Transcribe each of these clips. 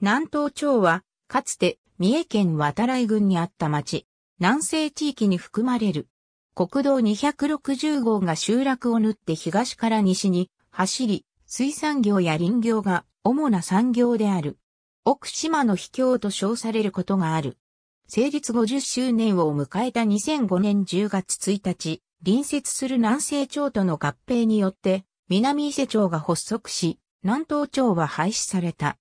南東町は、かつて三重県渡来郡にあった町、南西地域に含まれる。国道260号が集落を縫って東から西に走り、水産業や林業が主な産業である。奥島の秘境と称されることがある。成立50周年を迎えた2005年10月1日、隣接する南西町との合併によって、南伊勢町が発足し、南東町は廃止された。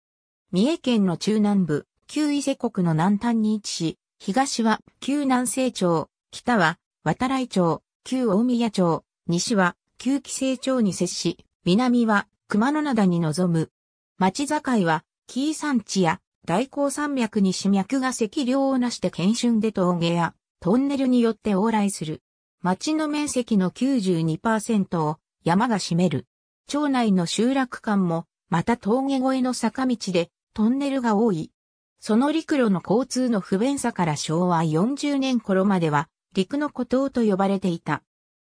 三重県の中南部、旧伊勢国の南端に位置し、東は旧南西町、北は渡来町、旧大宮町、西は旧紀勢町に接し、南は熊野灘に臨む。町境は紀伊山地や大甲山脈に市脈が脊梁をなして健春で峠やトンネルによって往来する。町の面積の 92% を山が占める。町内の集落間もまた峠越えの坂道でトンネルが多い。その陸路の交通の不便さから昭和40年頃までは陸の孤島と呼ばれていた。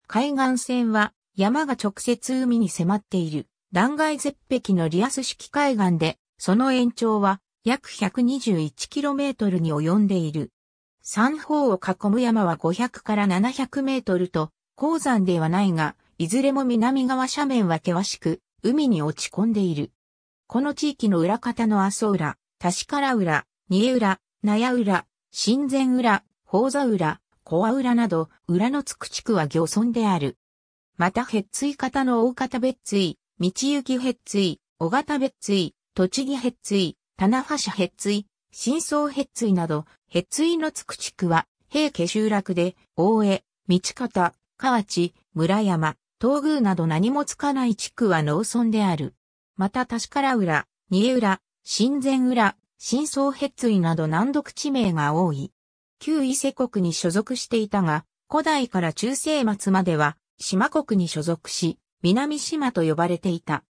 海岸線は山が直接海に迫っている断崖絶壁のリアス式海岸で、その延長は約 121km に及んでいる。三方を囲む山は500から 700m と高山ではないが、いずれも南側斜面は険しく海に落ち込んでいる。この地域の裏方の阿蘇浦、田力浦、仁江浦、納屋浦、新前浦、宝座浦、小阿浦など、浦のつく地区は漁村である。また、別水方の大方別水、道行別水、小方別水、栃木別水、棚橋別水、新荘別水など、別水のつく地区は、平家集落で、大江、道方、河内、村山、東宮など何もつかない地区は農村である。また、田力浦、仁江浦、新前浦、新荘別水など難読地名が多い。旧伊勢国に所属していたが、古代から中世末までは、島国に所属し、南島と呼ばれていた。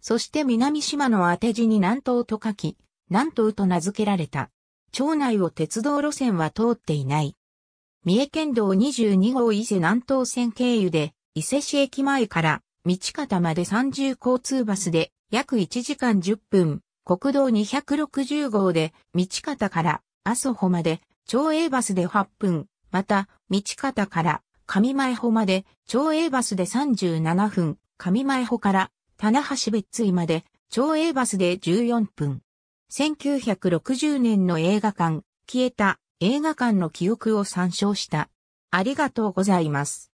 そして南島の当て字に南東と書き、南東と名付けられた。町内を鉄道路線は通っていない。三重県道22号伊勢南東線経由で、伊勢市駅前から道方まで30交通バスで約1時間10分。国道260号で、道方から阿蘇穂まで、町営バスで8分、また、道方から上前穂まで、町営バスで37分、上前穂から棚橋別水まで、町営バスで14分。1960年の映画館、消えた映画館の記憶を参照した。ありがとうございます。